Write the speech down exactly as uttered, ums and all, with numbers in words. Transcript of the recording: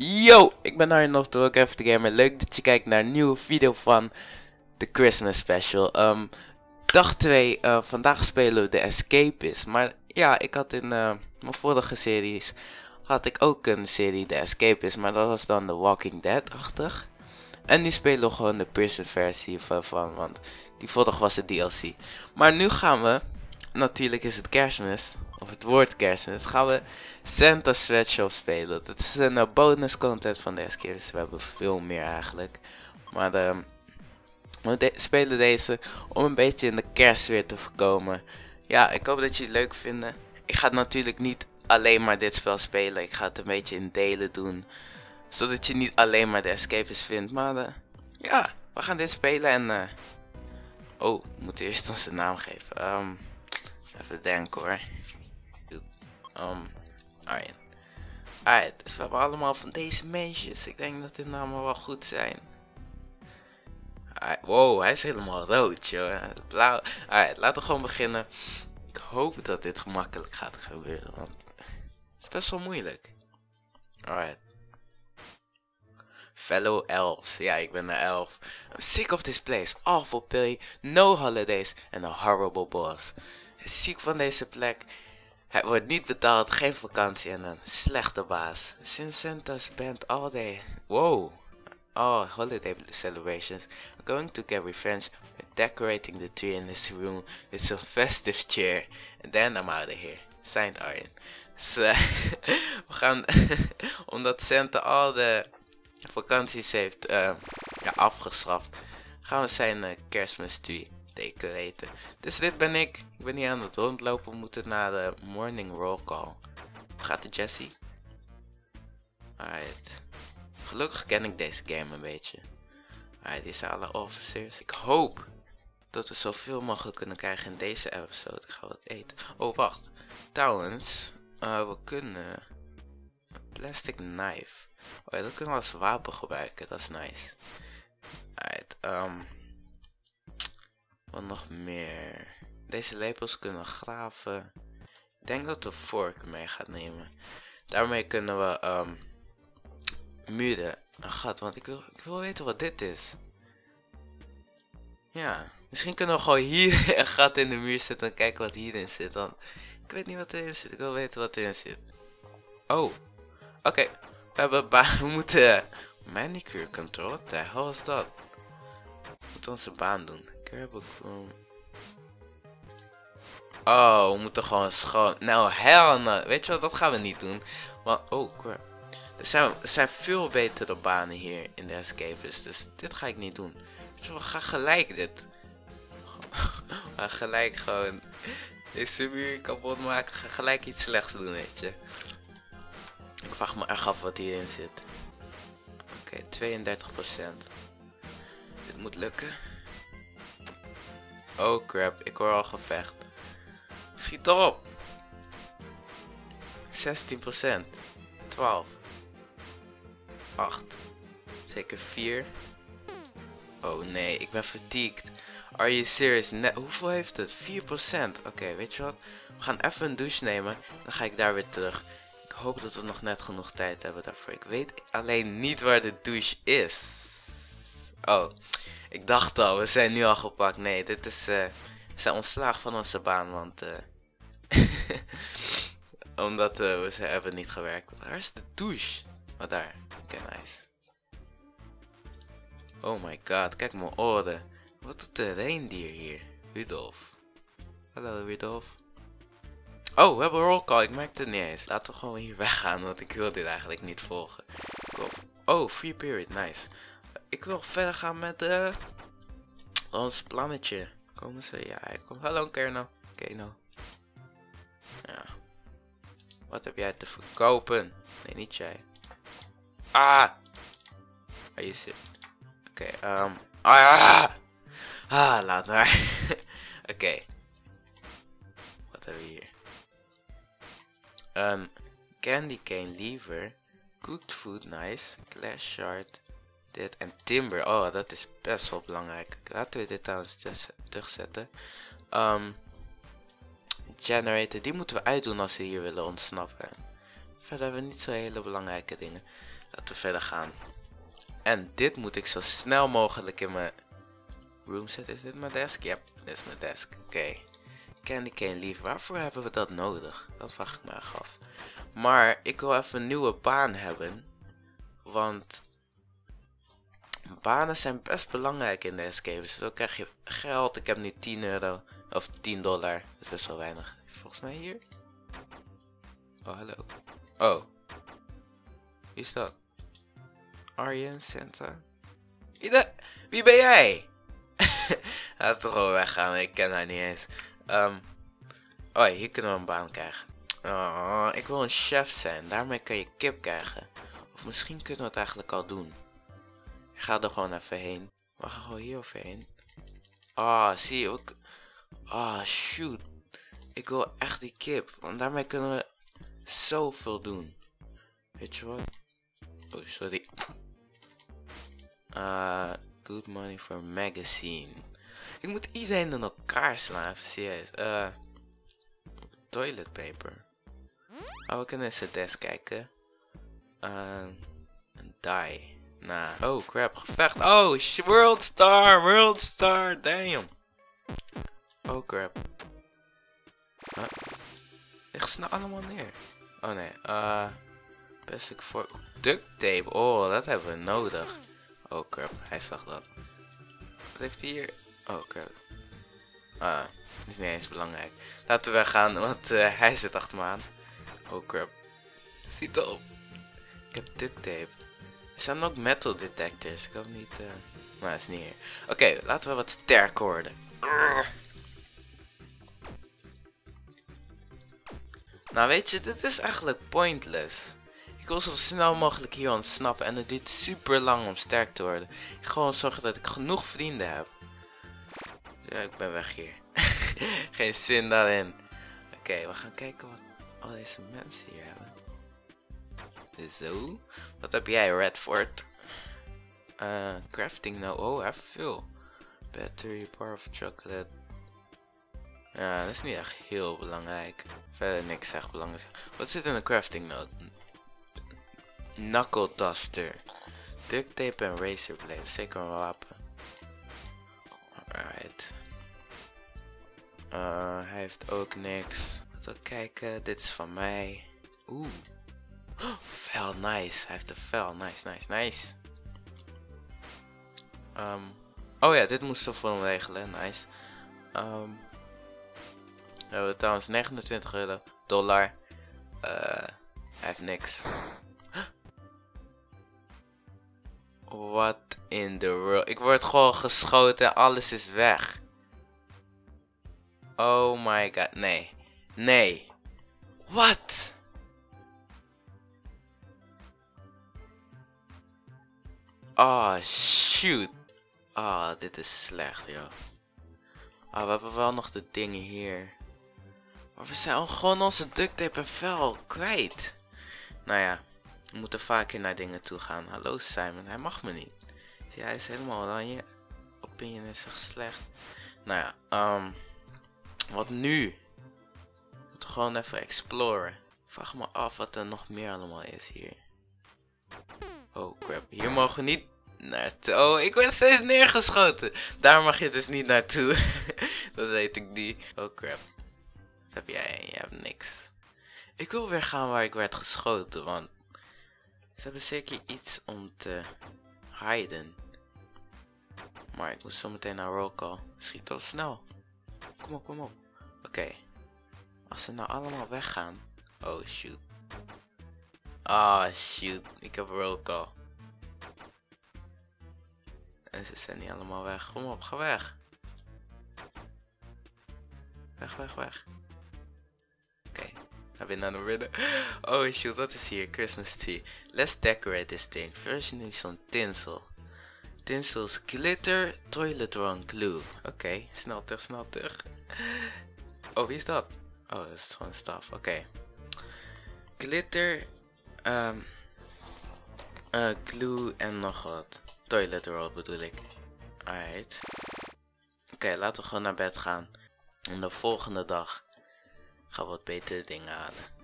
Yo, ik ben Arjen of de GraffitiGamer. Leuk dat je kijkt naar een nieuwe video van de Christmas Special. Um, dag twee, uh, vandaag spelen we The Escapists. Maar ja, ik had in uh, mijn vorige series, had ik ook een serie The Escapists. Maar dat was dan The Walking Dead-achtig. En nu spelen we gewoon de prison versie van, want die vorige was de D L C. Maar nu gaan we, natuurlijk is het kerstmis, of het woord kerstmis, gaan we Santa's Sweatshop spelen. Dat is een uh, bonus content van de Escapists. We hebben veel meer eigenlijk. Maar uh, we de spelen deze om een beetje in de kerstweer te voorkomen. Ja, ik hoop dat jullie het leuk vinden. Ik ga natuurlijk niet alleen maar dit spel spelen. Ik ga het een beetje in delen doen. Zodat je niet alleen maar de Escapists vindt. Maar uh, ja, we gaan dit spelen en... Uh... Oh, we moeten eerst onze naam geven. Um, even denken hoor. Um, Arjen. Alright, dus we hebben allemaal van deze meisjes. Ik denk dat de namen wel goed zijn. Alright, wow, hij is helemaal rood joh. Blauw. Alright, laten we gewoon beginnen. Ik hoop dat dit gemakkelijk gaat gebeuren, want het is best wel moeilijk. Alright. Fellow elves. Ja, ik ben een elf. I'm sick of this place. Awful pay. No holidays. And a horrible boss. Ziek van deze plek. Hij wordt niet betaald, geen vakantie en een slechte baas. Since Santa's banned all day. Wow. Oh, holiday celebrations. I'm going to get revenge by decorating the tree in this room with some festive cheer. And then I'm out of here. Signed Arjen. Dus, uh, we gaan... omdat Santa al de vakanties heeft uh, ja, afgestraft, gaan we zijn uh, kerstmis tree decoraten. Dus dit ben ik. Ik ben hier aan het rondlopen. We moeten naar de morning roll call. Hoe gaat de Jessie? Alright. Gelukkig ken ik deze game een beetje. Alright, die zijn alle officers. Ik hoop dat we zoveel mogelijk kunnen krijgen in deze episode. Ik ga wat eten. Oh, wacht. Trouwens, uh, we kunnen... een plastic knife. Oh ja, dat kunnen we als wapen gebruiken. Dat is nice. Alright, um... wat nog meer? Deze lepels kunnen graven. Ik denk dat de vork mee gaat nemen. Daarmee kunnen we um, muren een gat. Want ik wil, ik wil weten wat dit is. Ja. Misschien kunnen we gewoon hier een gat in de muur zetten. En kijken wat hierin zit. Want ik weet niet wat erin zit. Ik wil weten wat erin zit. Oh. Oké. Okay. We hebben baan. We moeten. Manicure control. What the hell is dat? We moeten onze baan doen. Oh, we moeten gewoon schoon. Nou, hell no. Weet je wat, dat gaan we niet doen. Want, oh, crap. Er zijn, er zijn veel betere banen hier in de Escapists. Dus dit ga ik niet doen. Dus we gaan gelijk dit. We gaan gelijk gewoon deze muur kapot maken. We gaan gelijk iets slechts doen, weet je. Ik vraag me echt af wat hierin zit. Oké, okay, tweeëndertig procent. Dit moet lukken. Oh crap, ik hoor al gevecht. Schiet erop! zestien procent. twaalf. acht. Zeker vier. Oh nee, ik ben fatigued. Are you serious? Ne Hoeveel heeft het? vier procent. Oké, okay, weet je wat? We gaan even een douche nemen. Dan ga ik daar weer terug. Ik hoop dat we nog net genoeg tijd hebben daarvoor. Ik weet alleen niet waar de douche is. Oh. Ik dacht al, we zijn nu al gepakt. Nee, dit is... Uh, we zijn ontslagen van onze baan, want... Uh, omdat uh, we ze hebben niet gewerkt. Waar is de douche? Oh, daar. Oké, okay, nice. Oh my god, kijk mijn oren. Wat doet de reindier hier? Rudolf. Hallo, Rudolf. Oh, we hebben een roll call. Ik merkte het niet eens. Laten we gewoon hier weggaan, want ik wil dit eigenlijk niet volgen. Cool. Oh, free period. Nice. Ik wil verder gaan met uh, ons plannetje. Komen ze? Ja, hij komt. Hallo Kerno. Keno. Ja. Wat heb jij te verkopen? Nee, niet jij. Ah! Waar je zit. Oké, ehm. Ah! Ah, laat maar. Oké. Okay. Wat hebben we hier? Um, candy cane lever. Cooked food, nice. Glass shard. Dit en timber, oh dat is best wel belangrijk. Laten we dit trouwens terugzetten. Um, generator, die moeten we uitdoen als we hier willen ontsnappen. Verder hebben we niet zo hele belangrijke dingen. te verder gaan. En dit moet ik zo snel mogelijk in mijn room zetten. Is dit mijn desk? Ja, yep, dit is mijn desk. Oké. Okay. Candy cane leaf. Waarvoor hebben we dat nodig? Dat vraag ik me af. Maar ik wil even een nieuwe baan hebben. Want banen zijn best belangrijk in de escapes. Zo krijg je geld. Ik heb nu tien euro. Of tien dollar. Dat is best wel weinig. Volgens mij hier. Oh, hallo. Oh. Wie is dat? Arjen, Santa. Wie, de... Wie ben jij? Hij gaat toch gewoon weggaan. Ik ken haar niet eens. Um... Oh, hier kunnen we een baan krijgen. Oh, ik wil een chef zijn. Daarmee kan je kip krijgen. Of misschien kunnen we het eigenlijk al doen. Ik ga er gewoon even heen. We gaan gewoon hier overheen. Ah, oh, zie je ook. Ah, oh, shoot. Ik wil echt die kip. Want daarmee kunnen we zoveel doen. Weet je wat? Oh, sorry. Uh, good money for magazine. Ik moet iedereen in elkaar slaan. Serieus. Uh, toilet paper. Oh, we kunnen eens de desk kijken. Uh, die. Nah. Oh, crap. Gevecht. Oh, world star. World star. Damn. Oh, crap. Huh? Liggen ze nou allemaal neer? Oh, nee. Uh, plastic voor... Duct tape. Oh, dat hebben we nodig. Oh, crap. Hij zag dat. Wat heeft hij hier? Oh, crap. Ah, dat is niet eens belangrijk. Laten we gaan, want uh, hij zit achter me aan. Oh, crap. Ziet erop. Ik heb duct tape. Er staan ook metal detectors. Ik hoop niet... Uh... Maar dat is niet hier. Oké, okay, laten we wat sterker worden. Arr. Nou weet je, dit is eigenlijk pointless. Ik wil zo snel mogelijk hier ontsnappen en het duurt super lang om sterk te worden. Ik ga gewoon zorgen dat ik genoeg vrienden heb. Ja, ik ben weg hier. Geen zin daarin. Oké, okay, we gaan kijken wat al deze mensen hier hebben. Zo. Wat heb jij, Redford? Uh, crafting nou. Oh, heb veel. Battery, bar of chocolate. Ja, dat is niet echt heel belangrijk. Verder niks echt belangrijk. Wat zit in de crafting note? Knuckle duster. Duct tape en razor blade. Zeker een wapen. Alright. Uh, hij heeft ook niks. Laten we kijken. Dit is van mij. Oeh. Oh, fel, nice. Hij heeft een fel. Nice, nice, nice. Um, oh ja, dit moesten we voor hem regelen. Nice. Um, We hebben trouwens negenentwintig euro dollar. Uh, hij heeft niks. What in the world? Ik word gewoon geschoten en alles is weg. Oh my god. Nee. Nee. What? Oh shoot. Oh, dit is slecht, joh. Oh, we hebben wel nog de dingen hier. Maar we zijn gewoon onze duct tape en vel kwijt. Nou ja, we moeten vaker naar dingen toe gaan. Hallo Simon, hij mag me niet. Zie, hij is helemaal oranje. Opinion is echt slecht. Nou ja, um, wat nu? We moeten gewoon even exploren. Vraag me af wat er nog meer allemaal is hier. Oh crap, hier mogen we niet naartoe. Oh, ik ben steeds neergeschoten. Daar mag je dus niet naartoe. Dat weet ik niet. Oh crap. Heb jij, je hebt niks. Ik wil weer gaan waar ik werd geschoten, want ze hebben zeker iets om te hiden. Maar ik moet zo meteen naar rollcall. Schiet al snel. Kom op, kom op. Oké. Okay. Als ze nou allemaal weggaan. Oh shoot. Ah oh, shoot. Ik heb rollcall. En ze zijn niet allemaal weg. Kom op, ga weg. Weg, weg, weg. I've been on the riddle. Oh shoot, wat is hier? Christmas tree. Let's decorate this thing. First you need some tinsel. Tinsel's glitter, toilet roll glue. Oké, okay. Snel terug, snel terug. Oh, wie is dat? Oh, dat is gewoon staf. Oké. Okay. Glitter, um, uh, glue en nog wat. Toilet roll bedoel ik. Alright. Oké, okay, laten we gewoon naar bed gaan. En de volgende dag. Ga wat betere dingen halen.